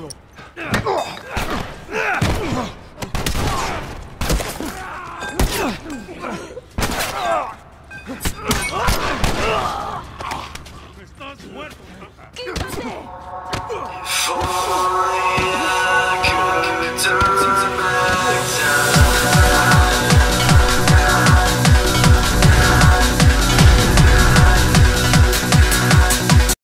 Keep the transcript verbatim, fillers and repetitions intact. floor. Estás muerto.